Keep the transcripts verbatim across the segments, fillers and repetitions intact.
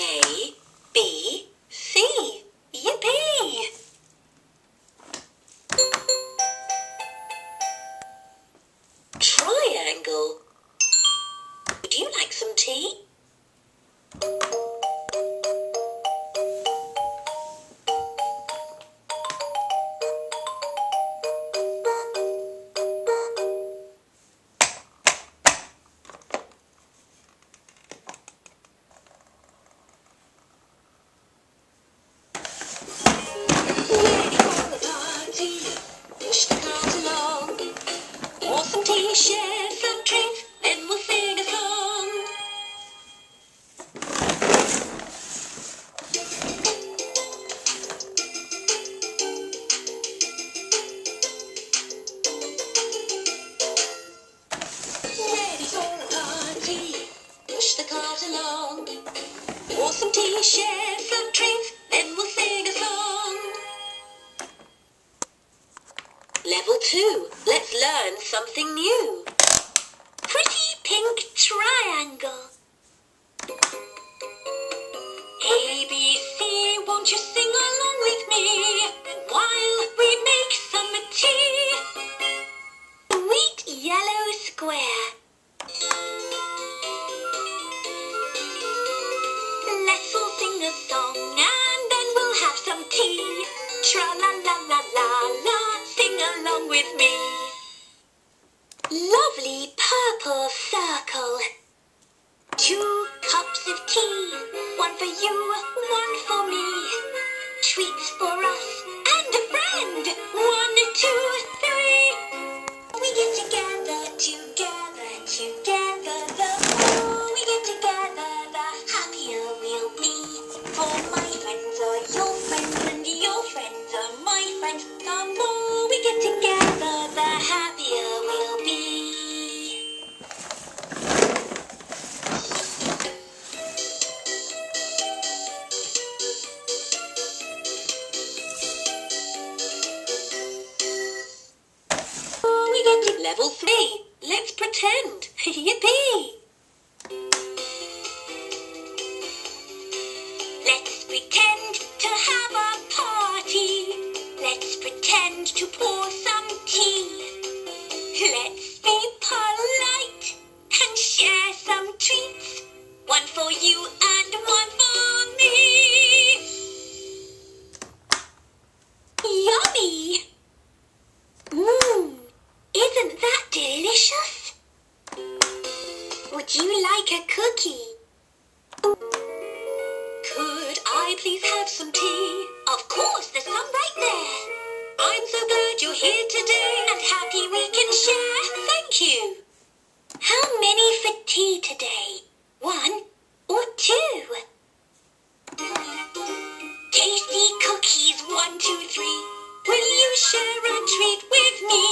A, B, C. Yippee! Triangle. Would you like some tea? Share some drinks, then we'll sing a song. Ready for a party, push the cart along. Pour some tea, share some drinks, then we'll sing a song. Level two. Let's learn something new. Pretty pink triangle. A, B, C, won't you sing along with me while we make some tea? Sweet yellow square. Let's all sing a song and then we'll have some tea. Tra-la-la-la-la-la. Along with me. Lovely purple circle. Two cups of tea, one for you, one for me. Treats for us and a friend. One, two, three. We get together, together, together. The more we get together, the happier we'll be. For my friends are your friends and your friends are my friends. The more we get together, the happier we'll be. Oh, we got to level three. Let's pretend. Yippee! Let's pretend to have a party. Let's pretend to pour some tea. Let's be polite and share some treats. One for you and one for me. Yummy! Mmm, isn't that delicious? Would you like a cookie? Could I please have some tea? Of course, there's some right there. I'm so glad you're here today and happy we can share. Thank you. How many for tea today? One or two? Tasty cookies, one, two, three. Will you share a treat with me?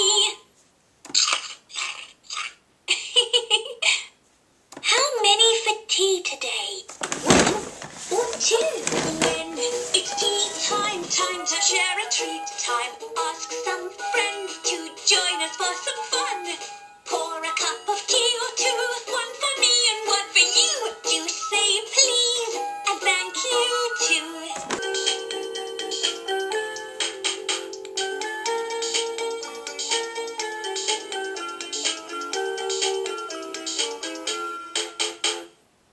How many for tea today? One or two? Time to share a treat. Time ask some friends to join us for